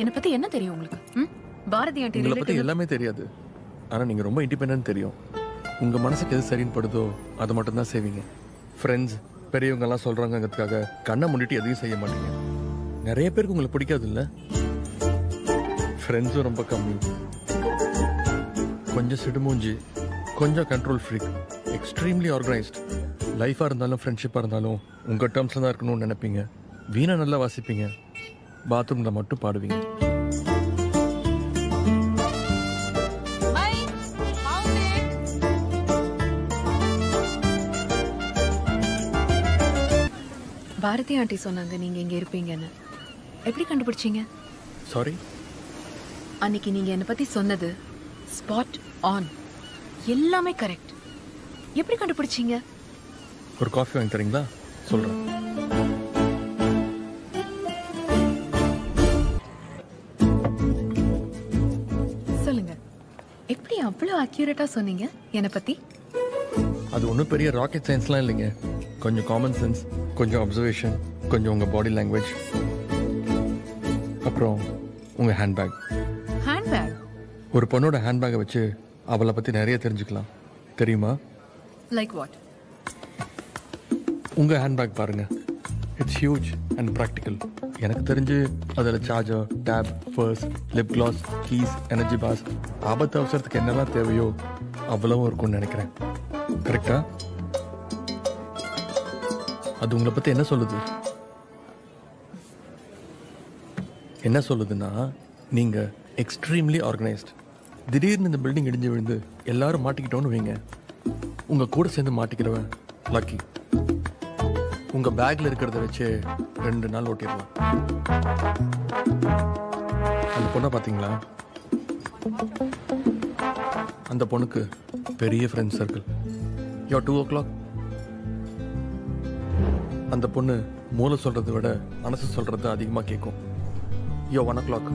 என்ன பத்தி என்ன தெரியும் உங்களுக்கு? பாரதி ஆண்டி உங்களை பத்தி எல்லாமே தெரியாது. ஆனா நீங்க ரொம்ப இண்டிபெண்டன்ட் தெரியும். உங்க மனசுக்கு எது சரின்னு படுதோ அதை மட்டும் தான் செய்வீங்க. ஃப்ரெண்ட்ஸ் பெரியவங்க எல்லாம் சொல்றாங்கிறதுக்காக கண்ணை முன்னிட்டு எதையும் செய்ய மாட்டீங்க. நிறைய பேருக்கு உங்களுக்கு பிடிக்காது இல்ல? ஃப்ரெண்ட்ஸும் ரொம்ப கம்மி. கொஞ்சம் சிடுமூஞ்சி, கொஞ்சம் கண்ட்ரோல் ஃப்ரீக், எக்ஸ்ட்ரீம்லி ஆர்கனைஸ்ட். லைஃபாக இருந்தாலும் ஃப்ரெண்ட்ஷிப்பாக இருந்தாலும் உங்கள் டேர்ம்ஸில் தான் இருக்கணும்னு நினைப்பீங்க. வீணை நல்லா வாசிப்பீங்க, பாத்ரூமில் மட்டும் பாடுவீங்க. பாரதி ஆண்டி சொன்னாங்க நீங்கள் இங்கே இருப்பீங்கன்னு. எப்படி கண்டுபிடிச்சிங்க? சாரி, அன்னைக்கு நீங்கள் என்னை பற்றி சொன்னது ஸ்பாட் ஆன், எல்லாமே கரெக்ட். எப்படி கண்டுபிடிச்சீங்க? ஒரு காஃபி வாங்கி தரீங்களா? சொல்றேன். சொல்லுங்க, எப்படி அவ்வளவு அக்யூரேட்டா சொன்னீங்க என்னை பத்தி? அது ஒன்றும் பெரிய ராக்கெட் சயின்ஸ்லாம் இல்லைங்க. கொஞ்சம் காமன் சென்ஸ், கொஞ்சம் அப்சர்வேஷன், கொஞ்சம் உங்க பாடி லாங்குவேஜ், அப்புறம் உங்க ஹேண்ட்பேக். ஹேண்ட்பேக்? ஒரு பொண்ணோட ஹேண்ட்பேக்கை வச்சு அவளை பற்றி நிறைய தெரிஞ்சுக்கலாம் தெரியுமா? Like what? உங்கள் ஹேண்ட்பேக் பாருங்கள், இட்ஸ் ஹியூஜ் அண்ட் ப்ராக்டிக்கல். எனக்கு தெரிஞ்சு அதில் charger, tape, purse, lip gloss, keys, energy bars, ஆபத்து அவசரத்துக்கு என்னெல்லாம் தேவையோ அவ்வளவும் இருக்கும்னு நினைக்கிறேன். கரெக்டா? அது உங்களை பற்றி என்ன சொல்லுது? என்ன சொல்லுதுன்னா, நீங்கள் எக்ஸ்ட்ரீம்லி ஆர்கனைஸ்ட். திடீர்னு இந்த பில்டிங் இடிஞ்சு விழுந்து எல்லாரும் மாட்டிக்கிட்டோன்னு வைங்க, உங்க கூட சேர்ந்து மாட்டிக்கிறவன் லக்கி. உங்க பேக்ல இருக்கிறத வச்சு 2 நாள் ஓட்டிடலாம். அந்த பொண்ணை பார்த்தீங்களா? அந்த பொண்ணுக்கு பெரிய ஃப்ரெண்ட் சர்க்கிள். யோ 2 o'clock அந்த பொண்ணு மூளை சொல்றதை விட மனசு சொல்றது அதிகமாக கேட்கும். யோ 1 o'clock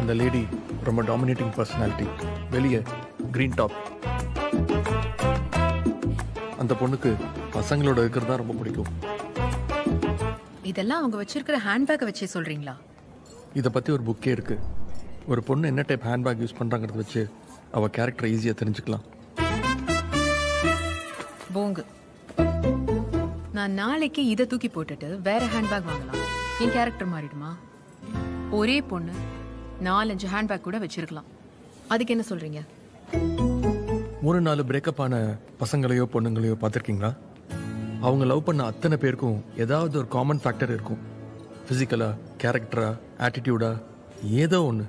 அந்த லேடி ரொம்ப டாமினேட்டிங் பர்சனாலிட்டி, வெளியே கிரீன் டாப். அந்த பொண்ணுக்கு பசங்களோட இருக்கிறது தான் ரொம்ப பிடிக்கும். இதெல்லாம் அவங்க வச்சிருக்கிற ஹேண்ட்பேக்கை வச்சே சொல்றீங்களா? இதை பற்றி ஒரு புக்கே இருக்கு. ஒரு பொண்ணு என்ன டைப் ஹேண்ட்பேக் யூஸ் பண்ணுறாங்கிறத வச்சு அவள் கேரக்டரை ஈஸியாக தெரிஞ்சுக்கலாம். போங்கு, நான் நாளைக்கே இதை தூக்கி போட்டுட்டு வேற ஹேண்ட்பேக் வாங்கலாம். என் கேரக்டர் மாறிடுமா? ஒரே பொண்ணு 4-5 ஹேண்ட்பேக் கூட வச்சிருக்கலாம். அதுக்கு என்ன சொல்றீங்க? 3-4 பிரேக்கப் ஆன பசங்களையோ பொண்ணுங்களையோ பார்த்துருக்கீங்களா? அவங்க லவ் பண்ண அத்தனை பேருக்கும் ஏதாவது ஒரு காமன் ஃபேக்டர் இருக்கும். ஃபிசிக்கலா, கேரக்டரா, ஆட்டிடியூடா, ஏதோ ஒன்று.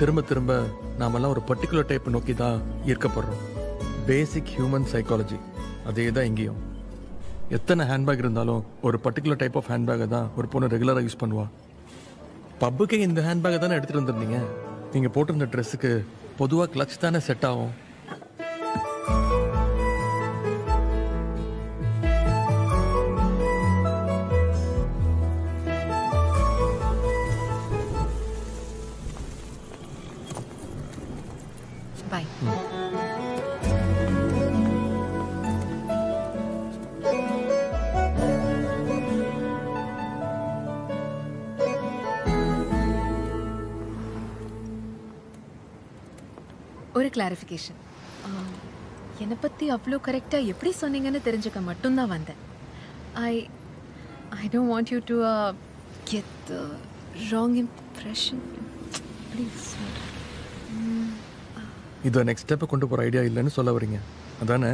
திரும்ப திரும்ப நாமெல்லாம் ஒரு பர்டிகுலர் டைப் நோக்கி தான் ஈர்க்கப்படுறோம். பேசிக் ஹியூமன் சைக்காலஜி அதே தான் இங்கேயும். எத்தனை ஹேண்ட்பேக் இருந்தாலும் ஒரு பர்டிகுலர் டைப் ஆஃப் ஹேண்ட்பேக்கை தான் ஒரு பொண்ணு ரெகுலராக யூஸ் பண்ணுவாள். பப்புக்கே இந்த ஹேண்ட்பேக்கை தானே எடுத்துகிட்டு வந்துருந்தீங்க. நீங்கள் போட்டிருந்த ட்ரெஸ்ஸுக்கு பொதுவாக கிளச் தானே செட் ஆகும். கிளாரிஃபிகேஷன். என்னை பற்றி அவ்வளோ கரெக்டாக எப்படி சொன்னீங்கன்னு தெரிஞ்சுக்க மட்டும்தான் வந்தேன். I don't want you to get the wrong impression. Please. இது நெக்ஸ்ட் ஸ்டெப்பை கொண்டு போகிற ஐடியா இல்லைன்னு சொல்ல வரீங்க, அதானே?